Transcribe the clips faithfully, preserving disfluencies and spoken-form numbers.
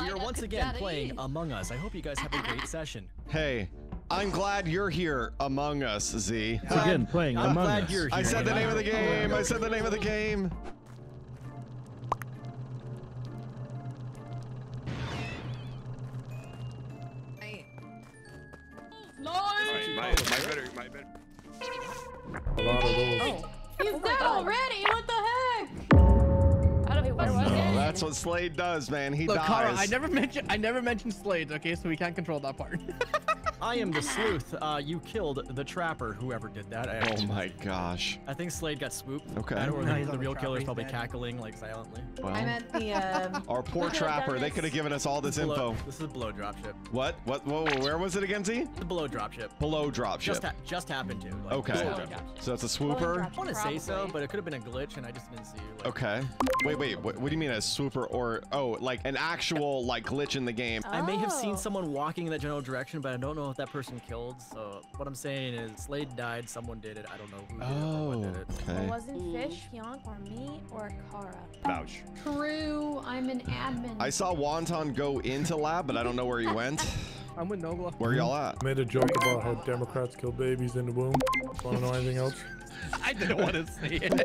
We are once again playing Among Us. I hope you guys have a great session. Hey, I'm glad you're here, Among Us, Z. Once again playing I'm Among glad Us. You're here. I said the name of the game. I said the name of the game. That's what Slade does, man. He Look, dies. Kara, I never mentioned. I never mentioned Slade. Okay, so we can't control that part. I am the sleuth. Uh, you killed the trapper. Whoever did that. I oh my gosh. I think Slade got swooped. Okay. I don't know. The, the real killer's probably cackling like silently. Well, I meant the. Um, our poor trapper. They could have given us all this below, info. This is a below drop ship. What? What? Whoa! Where was it again, Z? The below drop ship. Below drop ship. Just, ha just happened to. Like, okay. Below below so that's a swooper. I want to say so, but it could have been a glitch, and I just didn't see. Like, okay. Wait, wait. What, what do you mean a swooper? Or oh, like an actual like glitch in the game. Oh. I may have seen someone walking in that general direction, but I don't know if that person killed. So what I'm saying is, Slade died. Someone did it. I don't know who did oh, it. Or what did it. Okay. It wasn't Fish, Pionk, or me, or Kara. Vouch. True. I'm an admin. I saw Wonton go into lab, but I don't know where he went. I'm with Nogla. Where y'all at? I made a joke about how Democrats kill babies in the womb. Want to know anything else? I didn't want to see it.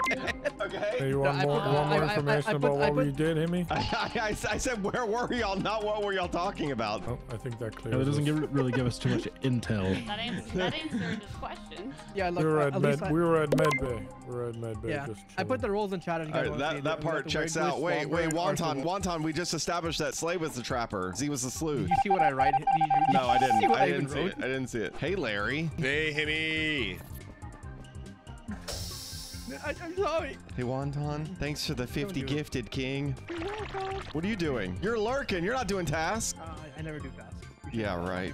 Okay. Hey, you want no, more, I, want more I, information I, I, I put, about I, what you did, Himmy? I, I, I said, where were y'all? Not what were y'all talking about? Oh, I think that clears. No, it doesn't give, really give us too much intel. That answered, that answered his question. Yeah, look, we were at, at med. I, we were at med bay. We were at med bay. Yeah. Just I put the roles in chat. And right, that that part checks wait, out. Wait, wait, Wonton, Wonton. We just established that Slade was the trapper. Z was the sleuth. Did you see what I write? No, I didn't. I didn't see it. I didn't see it. Hey, Larry. Hey, Himmy. I, I'm sorry. Hey, Wonton. Thanks for the fifty do gifted, it. King. You're welcome. What are you doing? You're lurking. You're not doing tasks. Uh, I never do tasks. Yeah, right.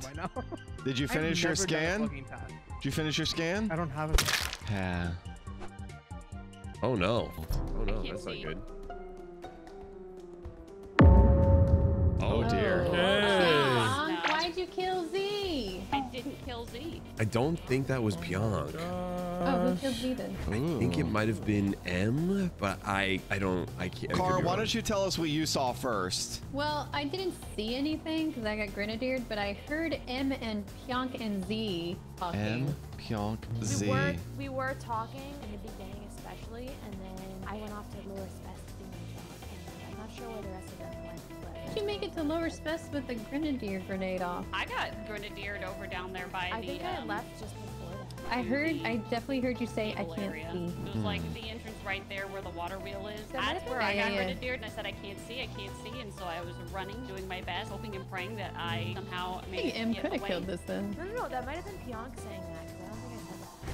Did you finish your scan? Did you finish your scan? I don't have it. Yeah. Oh, no. Oh, no. That's not good. Oh, dear. Hey. Why'd you kill Z? I didn't kill Z. I don't think that was Pionk. Oh, who killed Z then? I think it might have been M, but I I don't I can't. Kara, why don't you tell us what you saw first? Well, I didn't see anything because I got grenadiered, but I heard M and Pionk and Z talking. M, Pionk, Z. We were we were talking in the beginning, especially, and then I went off to lower specs to do my job, and I'm not sure where the rest of them went. Did you make it to lower specs with the grenadier grenade off? I got grenadiered over down there by I the. I think I um, left just before. I heard, I definitely heard you say, I can't area. see. It was like the entrance right there where the water wheel is. That's where I got grenadiered, and I said, I can't see, I can't see. And so I was running, doing my best, hoping and praying that I somehow made it. I think M could have killed this then. No, no, no, that might have been Pionk saying that.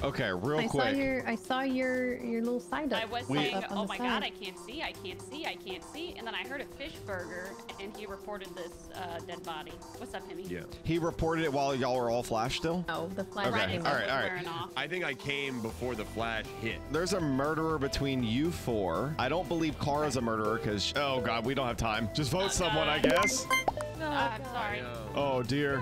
Okay, real I quick. Saw your, I saw your your little side up. I was saying, up oh my side. God, I can't see, I can't see, I can't see. And then I heard a Fishburger, and he reported this uh, dead body. What's up, Himmy? Yeah. He reported it while y'all were all flash still? Oh, the flash. Okay, right, all right, all right. I think I came before the flash hit. There's a murderer between you four. I don't believe Kara's a murderer because, oh God, we don't have time. Just vote oh, someone, God. I guess. No, I'm sorry. Oh, dear.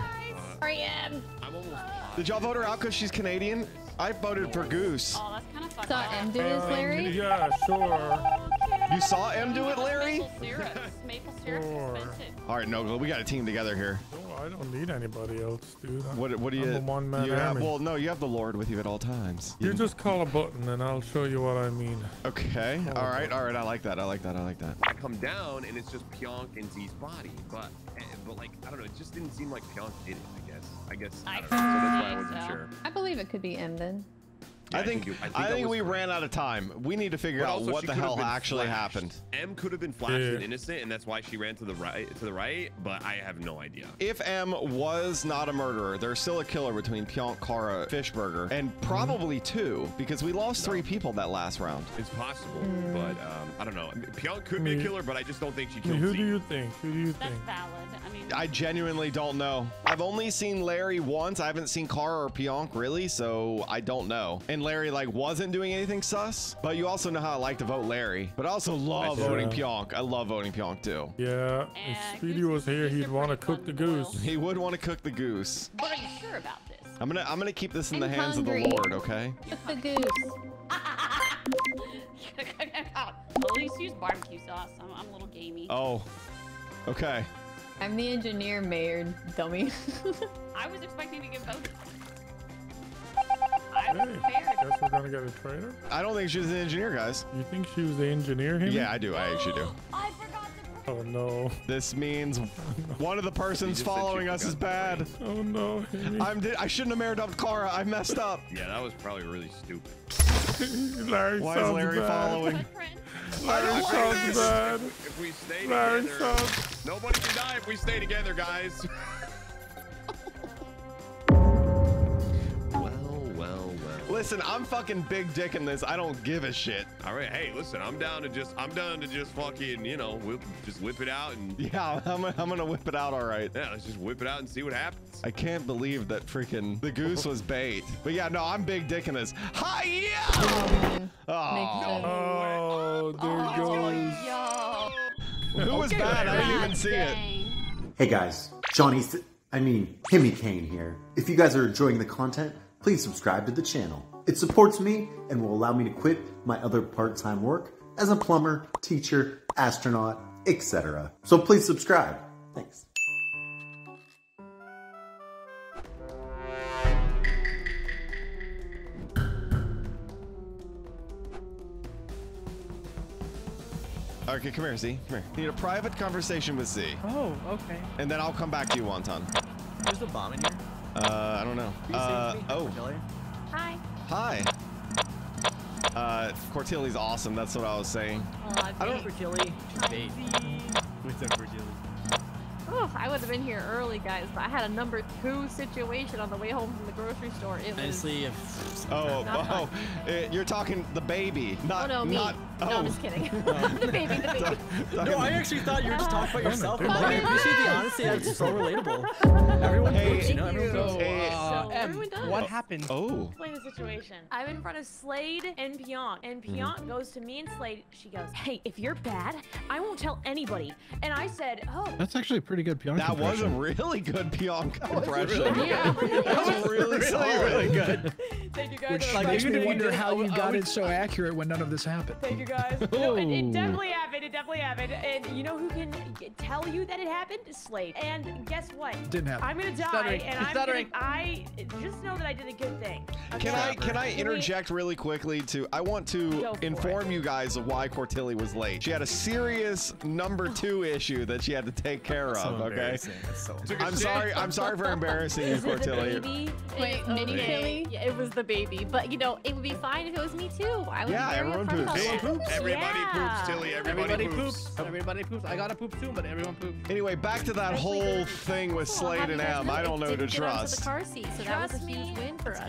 Sorry, Em. I'm almost uh, Did y'all vote her out because she's Canadian? I voted for Goose. Oh, that's kind of fucked up. Saw M do this, Larry? Um, yeah, sure. Okay. You saw M do it, Larry? Maple syrup. Maple syrup expensive. All right, Nogla, we got a team together here. No, I don't need anybody else, dude. I'm, what, what do you? I'm a one-man army. Have, well, no, you have the Lord with you at all times. You, you just call a button, and I'll show you what I mean. Okay. Call all right. All right. I like that. I like that. I like that. I come down, and it's just Pionk and Z's body, but but like I don't know. It just didn't seem like Pionk did it. I guess. I guess. I, I don't know. So that's why I wasn't so. sure. I believe it could be M then. Yeah, I, I think, think I think, I think we ran out of time. We need to figure out what the hell actually flashed. happened. M could have been flashed yeah. and innocent, and that's why she ran to the right, to the right. But I have no idea. If M was not a murderer, there's still a killer between Pionk, Kara, Fishburger, and probably mm. two, because we lost no. three people that last round. It's possible, mm. but um, I don't know. Pionk could I mean, be a killer, but I just don't think she killed. I mean, who Z. do you think? Who do you that's think? That's valid. I mean, I genuinely don't know. I've only seen Larry once. I haven't seen Kara or Pionk really, so I don't know. And Larry like wasn't doing anything sus, but you also know how I like to vote Larry, but I also love I voting yeah. Pionk. I love voting Pionk too. Yeah, if Speedy was here, he'd want to cook the goose. Oil. He would want to cook the goose. But are you sure about this? I'm gonna I'm gonna keep this in I'm the hands hungry. of the Lord, okay? Cook the goose. At least use barbecue sauce. I'm, I'm a little gamey. Oh, okay. I'm the engineer, mayor, dummy. I was expecting to get both. I was hey, guess we're gonna get a traitor. I don't think she's an engineer, guys. You think she was the engineer here? Yeah, I do. I actually do. I forgot to. Oh no. This means one of the persons following us is bad. Oh no. Himmy. I'm. I shouldn't have married up Kara. I messed up. Yeah, that was probably really stupid. Larry Why sounds is Larry bad. following? Larry sounds bad. If we stay Larry together, sounds... nobody can die if we stay together, guys. Listen, I'm fucking big dick in this. I don't give a shit. All right, hey, listen, I'm down to just, I'm down to just fucking, you know, whip, just whip it out and. Yeah, I'm, I'm gonna whip it out, all right. Yeah, let's just whip it out and see what happens. I can't believe that freaking the goose was bait. But yeah, no, I'm big dick in this. Hi-ya! Oh, oh, there oh, goes. Yo. Who was okay, bad? I didn't even dang. see it. Hey guys, Johnny's, I mean, Himicane here. If you guys are enjoying the content, please subscribe to the channel. It supports me and will allow me to quit my other part-time work as a plumber, teacher, astronaut, et cetera. So please subscribe. Thanks. Okay, come here, Z. Come here. Need a private conversation with Z. Oh, okay. And then I'll come back to you, Wonton. There's the bomb in here. Uh, I don't know. Uh, oh. Hi. Hi. Uh, Courtilly's awesome. That's what I was saying. Aw, I don't Courtilly. What's up, Courtilly? Oh, I would have been here early, guys, but I had a number two situation on the way home from the grocery store. It Honestly, was. If oh, oh, oh. It, you're talking the baby, not. Oh, no, me. Not, oh. No, I'm just kidding. the baby, the baby. Talk, no, I actually thought you were just talking about yourself. But I appreciate the honesty. That's so relatable. Everyone hey, poops, you know, everyone goes. Hey, uh, so everyone does. What happened? Oh. Explain the situation. I'm in front of Slade and Pionk, and Pionk mm. goes to me and Slade. She goes, "Hey, if you're bad, I won't tell anybody." And I said, "Oh." That's actually pretty. Good Pionk that impression. was a really good Pionk impression. That was really, yeah. that was really, really, really good. Thank you guys. Which like, makes me wonder how you got it so accurate when none of this happened. Thank you guys. No, it, it definitely happened. It definitely happened. And you know who can tell you that it happened? Slade. And guess what? Didn't happen. I'm gonna die, stuttering. and I'm gonna, I just know that I did a good thing. Okay. Can I can I interject really quickly? To I want to inform it. you guys of why Courtilly was late. She had a serious number two issue that she had to take care of. So okay. So I'm sorry. I'm sorry for embarrassing you, Courtilly. Wait, mini Tilly? Yeah, it was the baby. But you know, it would be fine if it was me too. I was yeah, everyone poops. poops. Everybody yeah. poops, Tilly. Everybody, everybody poops. poops. Everybody poops. I gotta poop too, but everyone poops. Anyway, back to that Especially whole thing with Slade and M. I don't know to trust. The car seat, so that was a huge win for us.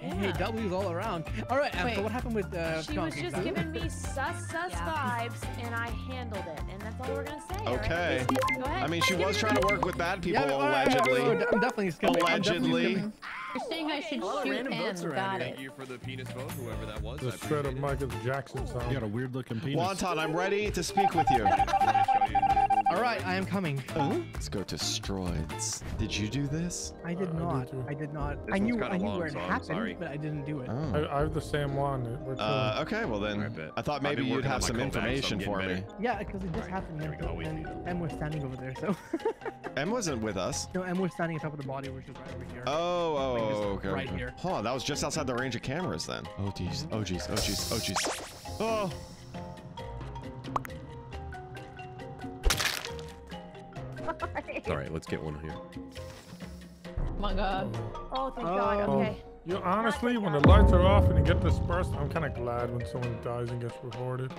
Yeah. Hey, W's all around. All right, Wait, so what happened with uh, she was just giving me sus sus yeah. vibes, and I handled it, and that's all we're gonna say. Okay. Right? Go ahead. I mean, she was trying to work with bad people, yeah, allegedly. I'm definitely skimming. Allegedly. You're saying I should shoot him. Got it. Thank you for the penis vote, whoever that was. The shred of Michael Jackson song. You got a weird looking penis. Wonton, I'm ready to speak with you. All right, I am coming. Oh, let's go to Stroids. Did you do this? I did uh, not. I did not. This I knew, I knew long, where it so happened, sorry. but I didn't do it. Oh. I, I have the same one. Uh, okay, well then. I thought maybe you'd have some information for better. me. Yeah, because it just right. happened. There we go. And M was standing over there, so. M wasn't with us. No, M was standing on top of the body, which is right over here. Oh, oh, like, okay. Right okay. here. Huh, that was just outside the range of cameras then. Oh, geez. Oh, geez. Oh, geez. Oh, geez. Oh. All right, let's get one here. Oh my God. Oh, thank God. Um, okay. You know, honestly, when the lights are off and you get dispersed, I'm kind of glad when someone dies and gets reported.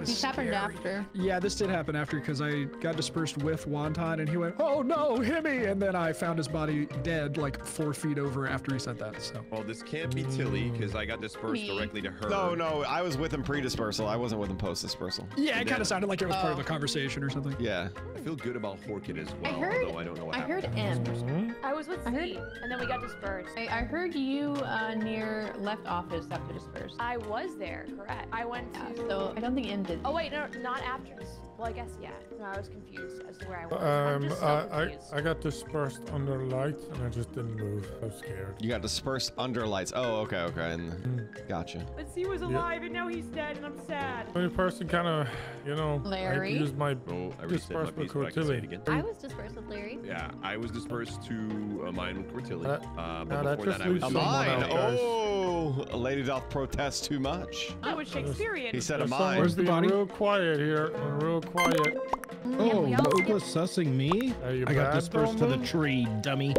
This happened after. Yeah, this did happen after because I got dispersed with Wonton and he went, "Oh no, Himmy!" And then I found his body dead like four feet over after he said that. So. Well, this can't be Tilly because I got dispersed Me. directly to her. No, no, I was with him pre-dispersal. I wasn't with him post-dispersal. Yeah, it kind of sounded like it was uh, part of a conversation or something. Yeah. I feel good about Horkett as well. I heard. Although I don't know what I happened. heard M. I was with Z, and then we got dispersed. I, I heard you. you uh, near left office after dispersed? I was there, correct. I went yeah, to... So I don't think M did. Oh wait, no, not after. Well, I guess, yeah. No, I was confused as to where I was. Um, I'm just so I, confused. I, I got dispersed under lights and I just didn't move. I was scared. You got dispersed under lights. Oh, okay, okay. And, mm. Gotcha. But Z was alive yeah. and now he's dead and I'm sad. The only person kind of, you know, Larry. I used my oh, I dispersed my piece, with Courtilly. I, I was dispersed with Larry. Yeah, I was dispersed to uh, mine with Courtilly. Uh, uh, but no, before that, that I was mine. Oh, a lady doth protest too much. That was Shakespearean. He said a mine. Where's the body? Real quiet here. Real quiet. Oh, Nogla's sussing me? I got dispersed to the tree, dummy.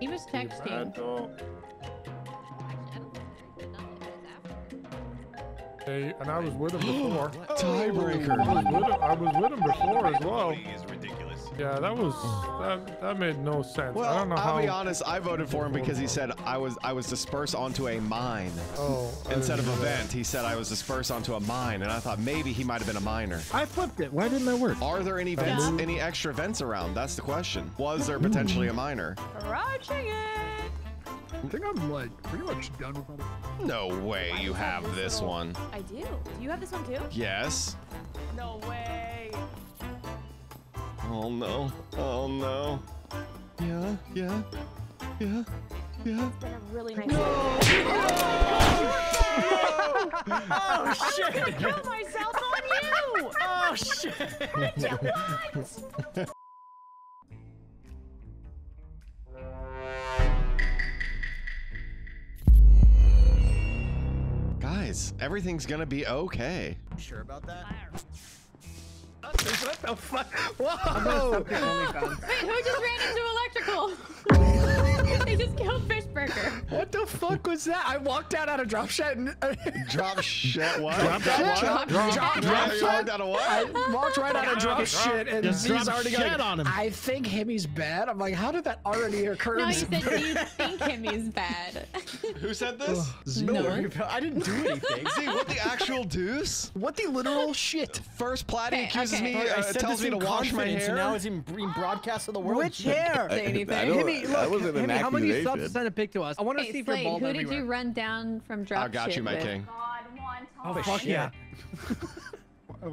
He was texting. Hey, and I was with him before. Tiebreaker. I was with him, I was with him before as well. Yeah, that was that, that made no sense. Well, I don't know I'll how be honest, I voted for him because he said I was I was dispersed onto a mine. Oh, instead of event, he said I was dispersed onto a mine, and I thought maybe he might have been a miner. I flipped it. Why didn't that work? Are there any vents, yeah. any extra vents around? That's the question. Was there potentially a miner? Rushing it. I think I'm like pretty much done with it. No way you have this one. I do. Do you have this one too? Yes. No way. Oh no, oh no. Yeah, yeah, yeah, yeah. It's been a really nice no! Oh, no! Oh shit! I was gonna kill myself on you! Oh shit! How did you what? Guys, everything's gonna be okay. You sure about that? What the fuck? Whoa! Wait, who just ran into electrical? They just killed Fishburger. What the fuck was that? I walked out out of drop shot and drop shit. What? Drop shot. Drop shot. Out of what? I walked right out of drop shit and Z's already got on him. I think Himmy's bad. I'm like, how did that already occur? No, you said you think Himmy's bad. Who said this? No, I didn't do anything. See, what the actual deuce? What the literal shit? First, Platty accuses me. I said tells me to wash my hair. Now it's in broadcast to the world. Which hair? Say anything. Himmy, how many subs sent a pic to us? I want to see if you're bald everywhere. Who did you run down from drop shit? I got you, my king. Oh fuck yeah.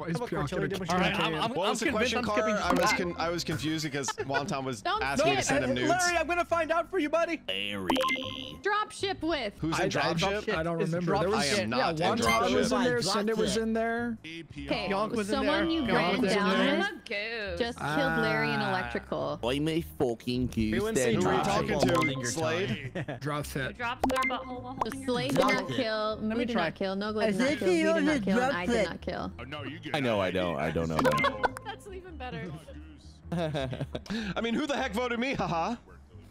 Is Pionk All right, I'm, I'm, what was I'm the question, Cara? I was con I was confused because Wonton was Don't asking me to send him nudes. Larry, I'm gonna find out for you, buddy. Larry. Dropship with. Who's in dropship? I, I don't remember. There was, I am not yeah, in dropship. was in there. Sinder was in there. Okay, Pionk was in there. Someone you ran down just uh, killed Larry in electrical. I'm a fucking goose. Who are you talking to? Slade? Dropship. Slade did not kill. Moo did not kill. Nogla did not kill. Z did not kill. I did not kill. I know, I don't, I don't know. That's even better. I mean, who the heck voted me? Haha.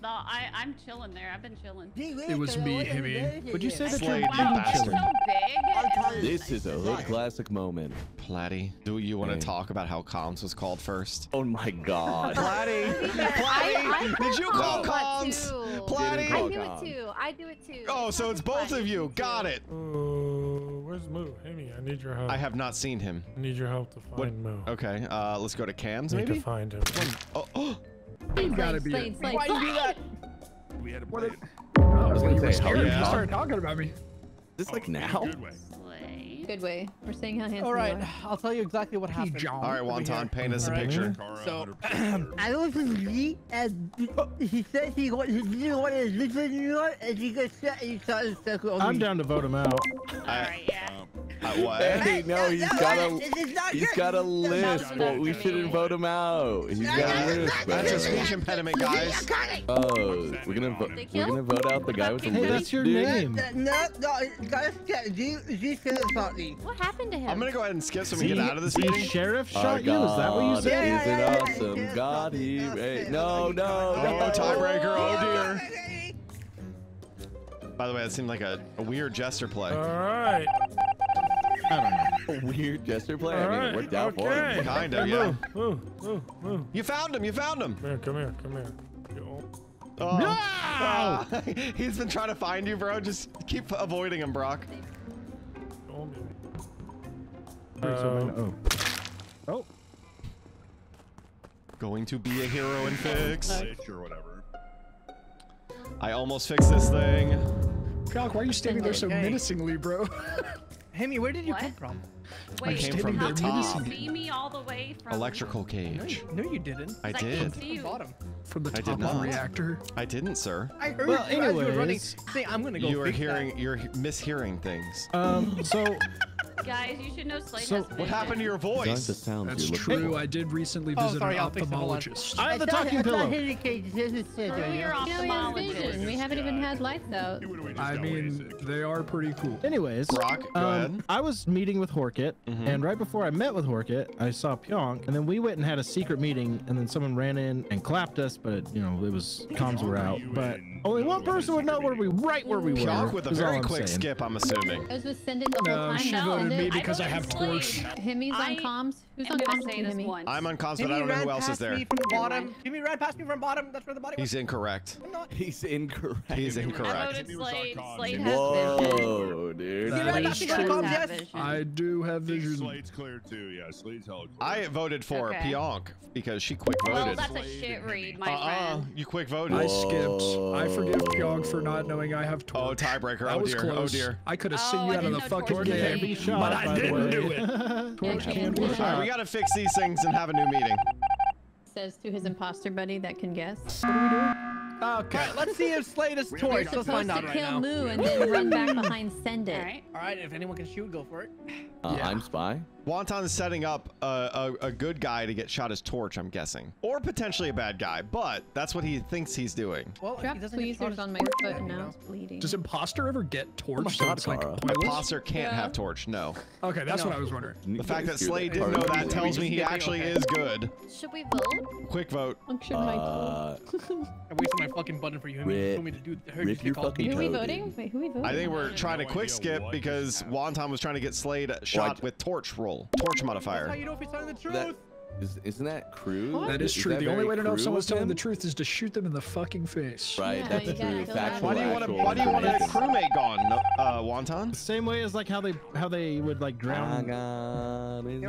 No, I, I'm chilling there. I've been chilling. It was me, Himmy. Would you say that you're wow, so big? This is a hood classic moment. Platty, do you want to talk about how comms was called first? Oh my god. Platty, Platty, did you call comms? Platty, I do it too. I do it too. Oh, so it's both of you. Got it. Where's Moo? Himmy, I need your help. I have not seen him. I need your help to find what? Moo. Okay, uh, let's go to Cam's maybe? I need to find him. Oh, oh. Please, gotta be Slade, Slade, Why Slade. you do that? We had a what if, oh, I was going to say, how you started talking about me. Is this oh, like now? Good way. Good way. We're seeing how handsome All right, you are. I'll tell you exactly what happened. John, All right, Wonton, paint us a right. picture. So, I was with Z, and he said he wanted to do what is listening and he got shot and he saw his circle. I'm down to vote him out. All right, yeah. I, what? Hey, no, he's got a, he's got a list, but we shouldn't vote him out. He's got a list. That's a speech impediment, guys. Oh, we're gonna vote. We're gonna vote out the guy with the list. Hey, that's your name. No, no, guys, Z, Z said it's not. What happened to him? I'm gonna go ahead and skip so we can get out of this meeting. The sheriff shot you? Is that what you said? Is it awesome? God, he... No, no, no. Tiebreaker, oh dear. By the way, that seemed like a, a weird jester play. All right. I don't know. A weird jester play? I mean, it worked out for him. Kind of, yeah. You found him, you found him. Come here, come here, come here. Oh. No! He's been trying to find you, bro. Just keep avoiding him, Brock. Uh, oh. oh. Going to be a hero and fix. Or whatever. I almost fixed this thing. Calc, why are you standing there so menacingly, bro? Himmy, where did you what? come from? Wait, I came from the top. Did you see me all the way from electrical cage? No, you, no, you didn't. I, I did. From the bottom. From the top of reactor. I didn't, sir. I heard well, you anyways, were running. Say, I'm gonna go. You are hearing. That. You're mishearing things. Um. So. Guys, you should know Slade. So what happened to your voice? That's true. I did recently visit an ophthalmologist. I have a talking pillow. You're ophthalmologist. We haven't even had lights out. I mean, they are pretty cool. Anyways, Brock, go ahead. I was meeting with Horkett, mm-hmm. and right before I met with Horkett, I saw Pionk, and then we went and had a secret meeting, and then someone ran in and clapped us, but it, you know, it was comms were out. But only one person would know where we right where we were. Pionk with a very quick skip, I'm assuming. I was with Sinder the whole time. No, me because I, I have Torch. Himmy's on comms. Who's on comms? Himmy. I'm on comms, but I don't know who else is there. Himmy ran past me from bottom. That's where the body was. He's incorrect. He's incorrect. He's incorrect. Whoa, dude. I do have vision. Slade's clear too. Yeah, Slade's held. I voted for okay. Pionk because she quick voted. Well, that's a shit read, my uh-uh. friend. You quick voted. I skipped. I forgive Pionk for not knowing I have Torch. Oh, tiebreaker. Oh dear. Oh dear. I could have seen you out of the fucking game. Shot, but I didn't do it. Torch can be shot. All right, we gotta fix these things and have a new meeting. Says to his imposter buddy that can guess. What do we do? Okay. All right, let's see if Slade is Torch. Let's find out right now. We're supposed to kill Moo and then run back behind Send It. All right. All right. If anyone can shoot, go for it. Uh, yeah. I'm spy. Wonton is setting up a, a, a good guy to get shot as Torch, I'm guessing, or potentially a bad guy, but that's what he thinks he's doing. Well, Drop he doesn't tweezers on my foot and now it's bleeding. Does imposter ever get Torch? Oh my God, so it's Kara. Like imposter can't yeah. have Torch. No. Okay, that's no. what I was wondering. The fact that Slade didn't know that tells me he actually okay. is good. Should we vote? Quick vote. Function my uh, I wasted my fucking button for you. Who are we voting? Wait, who are we voting? I think we're trying to quick skip because Wonton was trying to get Slade shot with Torch roll. Torch modifier. That's how you know if he's telling the truth. That, is, isn't that crude? What? That is true. Is that the only way to know if someone's telling the truth is to shoot them in the fucking face. Right. Yeah, that's true. Factual, why do you want to? Why do you want a crewmate gone, uh, Wonton? Same way as like how they how they would like drown. What is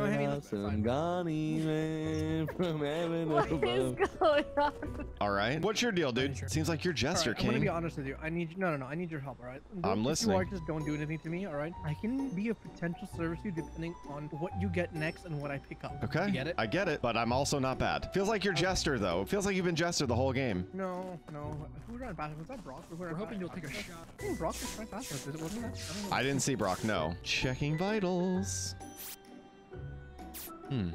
going on? All right. What's your deal, dude? Sure. Seems like you're Jester right, King. I'm gonna be honest with you. I need no, no, no. I need your help. All right. I'm listening. You are, just don't do anything to me. All right. I can be a potential service to you depending on what you get next and what I pick up. Okay. You get it? I get it, but I'm also not bad. Feels like you're okay. Jester though. Feels like you've been Jester the whole game. No, no. Who ran past? Was that Brock? Who We're hoping you'll take a shot. I think Brock was right past us. Wasn't that? I didn't see Brock. No. Checking vitals. Hmm.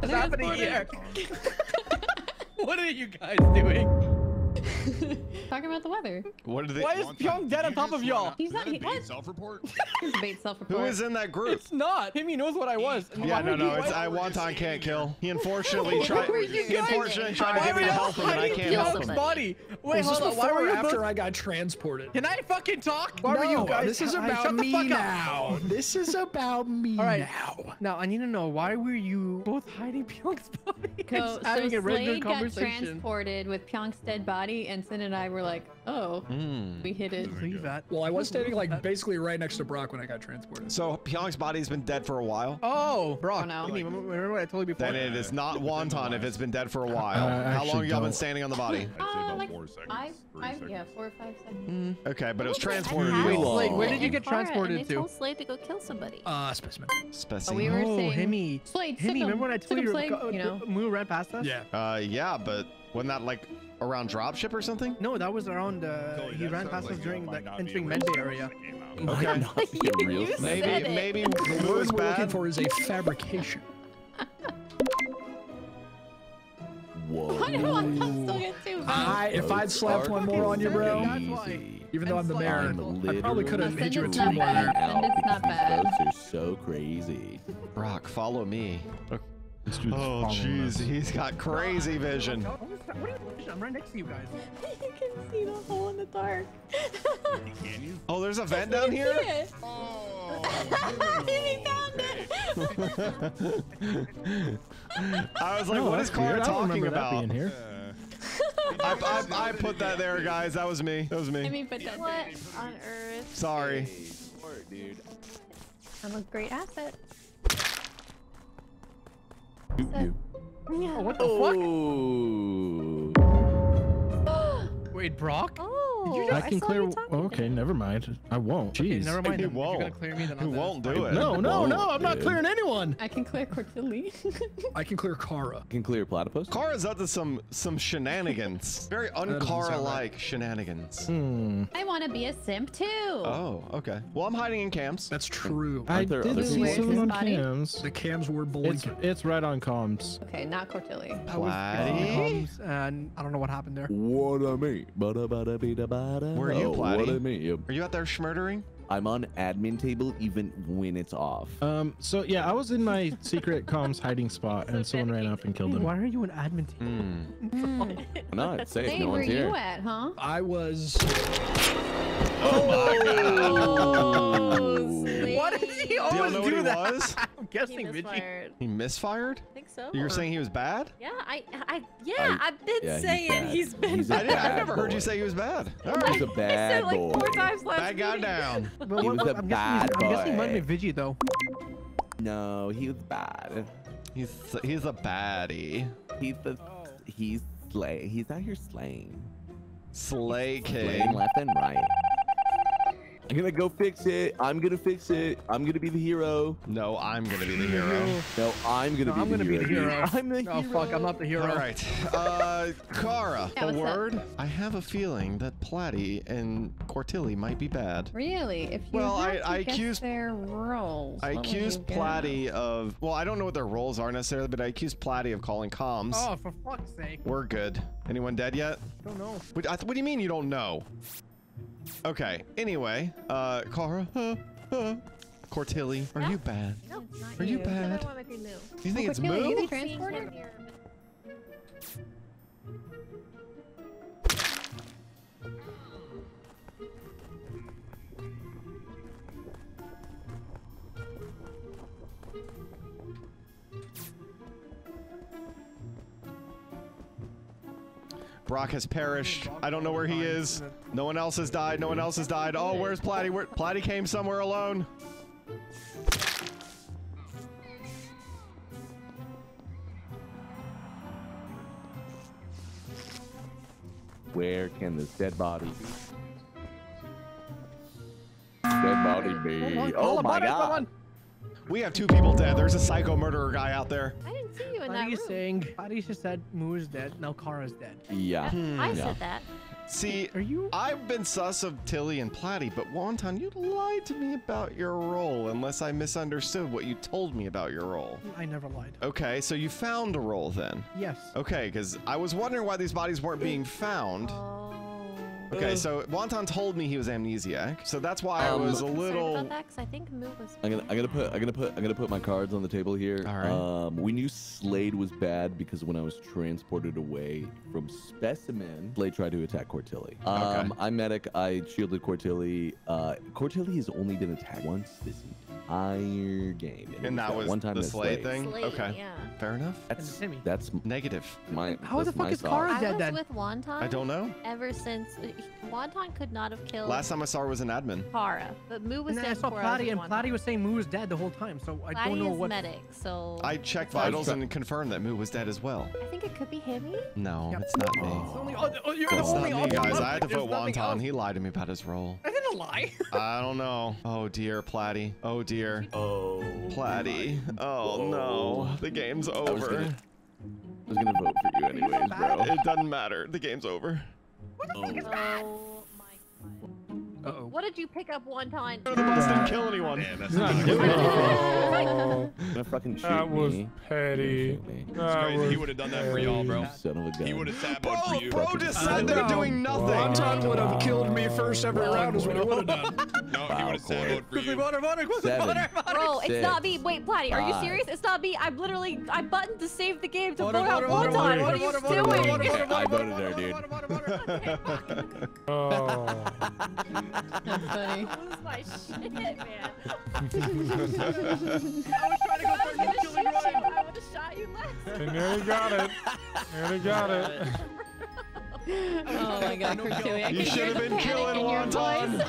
What's happening here? What are you guys doing? Talking about the weather. What did they? Why is Pionk dead on top of y'all? He's not. He what? Self-report. Who is in that group? It's not. Himmy knows what I was. Yeah, why no, no. It's I Wonton can't kill. He unfortunately tried. He unfortunately tried to get me help, and I can't help him. Body. Wait, hold on. Why were you after I got transported? Can I fucking talk? Why were you guys? This is about me now. This is about me now. Now I need to know why were you both hiding Pionk's body? So Slade got transported with Pionk's dead body. And Sin and I were like, oh, mm. we hit it. Well, I was standing like basically right next to Brock when I got transported. So Pionk's body's been dead for a while. Oh, Brock. Oh, no. Like, remember what I told you before? Then it is not Wonton if it's been dead for a while. Uh, How long y'all been standing on the body? I'd say about uh, like four seconds. I, I, seconds. Yeah, four or five seconds. Mm. Okay, but it was transported. Wait, Slade, where did you get transported to? I told Slade to go kill somebody. Uh, specimen. Specimen. Oh, we were saying, Himmy. Slade, Himmy, remember when I told you Moo ran past us? Yeah. Uh, yeah, but wasn't that like around dropship or something? No, that was around. Uh, totally he ran past us like during like entering med bay area. Okay, you, you maybe maybe the word we're looking for is a fabrication. Whoa! I know, I'm still good too. I, if I'd slapped one more on you, bro. Even though I'm the mayor, I probably could have hit you a two more there. It's not bad. Those are so crazy. Brock, follow me. Okay. Oh jeez, he's got crazy vision. What are you, I'm right next to you guys. You can see the hole in the dark. Can you? Oh, there's a vent down here? Oh, he found it! I was like, no, what is Claire talking about? Being here. I, I, I put that there, guys. That was me. That was me. Let me put that what on earth? Sorry. Dude. I'm a great asset. You. Oh, what the oh. fuck? Wait, Brock? Oh, you just, I can I clear. Okay, never mind. I won't. Jeez. Okay, never mind. It won't. You're gonna clear me, then I'll won't do it. No, no, no. I'm not clearing anyone. I can clear Courtilly. I can clear Kara. I can clear Platypus. Kara's up to some some shenanigans. Very un-Kara-like right. shenanigans. Hmm. I want to be a simp too. Oh, okay. Well, I'm hiding in cams. That's true. I, I did other see someone on body? Cams. The cams were blinking. It's, it's right on comms. Okay, not Courtilly. Platty. And I don't know what happened there. What I mean. Where are you, Platty? What I mean. Are you out there schmurdering? I'm on admin table even when it's off. Um, so yeah, I was in my secret comms hiding spot and someone ran up and killed him. Why are you on admin table? Mm. I'm not safe, Zane, no one's here. Where you at, huh? I was... Oh my god! Oh, why does he always do, you know do that? Was? I'm guessing he misfired. He misfired? I think so. You were saying he was bad? Yeah, I, I yeah, I, I've been yeah, saying he's, he's been he's bad. I've never boy. heard you say he was bad. All right. He's a bad I said like four times last I got down. He was a I'm bad guessing, boy. I guess he might be Vigie though. No, he was bad. He's he's a baddie. He's the oh. he's slay. He's out here slaying. Slay king. Left and right. I'm gonna go fix it. I'm gonna fix it. I'm gonna be the hero. No, I'm gonna be the hero. No, I'm gonna, no, be, I'm the gonna be the hero. I'm the hero. Oh fuck, I'm not the hero. All right, uh, Kara, yeah, a word. Up? I have a feeling that Platty and Courtilly might be bad. Really? If you well, have I, to I guess accused their roles. I accused Platty of. Well, I don't know what their roles are necessarily, but I accused Platty of calling comms. Oh, for fuck's sake. We're good. Anyone dead yet? I don't know. What, I, what do you mean you don't know? Okay, anyway, uh, Kara, uh, uh, Courtilly, are no. you bad? No, are you, you bad? No, do you think oh, it's Moo? You transporter? Brock has perished. I don't know where he is. No one else has died. No one else has died. Oh, where's Platty? Where Platty came somewhere alone. Where can this dead body be? Dead body be. Oh my god. We have two people dead. There's a psycho murderer guy out there. See you in that room. Saying, Buddy just said Moo is dead. Now Kara's dead. Yeah. Hmm. I yeah. said that. See, are you? I've been sus of Tilly and Platty, but Wonton, you lied to me about your role unless I misunderstood what you told me about your role. I never lied. Okay, so you found a role then? Yes. Okay, because I was wondering why these bodies weren't being found. Oh. Okay, so Wonton told me he was amnesiac, so that's why um, I was a little. About that, I think Moo was I'm gonna, I'm gonna put, I'm gonna put, I'm gonna put my cards on the table here. All right. Um, we knew Slade was bad because when I was transported away from Specimen, Slade tried to attack Courtilly. Um, okay. I'm medic. I shielded Courtilly. Uh, Courtilly has only been attacked once this entire game, and, and that, that was one time the Slade, Slade thing. Slade, okay, yeah. Fair enough. That's that's, that's negative. My how that's the fuck is Kara dead then? I was with Wonton. I don't know. Ever since. Wonton could not have killed. Last time I saw her was an admin. Kara, but Moo was and dead. I saw Platty, and Platty was saying Moo was dead the whole time, so I Platty don't know is what. Medic, so I checked vitals and confirmed that Moo was dead as well. I think it could be Himmy. No, yep. It's not me. It's only, oh, oh, you're it's the only not me, guys. Left. I had to There's vote Wonton. He lied to me about his role. I didn't lie. I don't know. Oh dear, Platty. Oh dear. Oh. Platty. Oh Whoa. no. The game's over. I was, I was gonna vote for you anyways, bro. It doesn't matter. The game's over. What the fuck is that? Oh my god. Uh-oh. What did you pick up Wonton? The bus didn't kill anyone. Damn, that's not good. Oh. Fucking shoot that was me. petty. That was crazy. He would have done that for y'all, bro. Son of a gun. He would have tapped up for you. Bro just sat there doing nothing. Wonton would have killed me first every round is what he would have done. No, he would have tapped up for you. Water, water, water, bro, it's not me. Wait, Platty, are you serious? It's not me. I literally, I buttoned to save the game to vote out Wonton. What are you doing? I voted there, dude. Oh. That's funny. Lose my shit, man. I was trying to go for you killing you. I would have shot you last. And there you got it. There you got it. Oh my god, Courtilly. You should have been killing Wonton.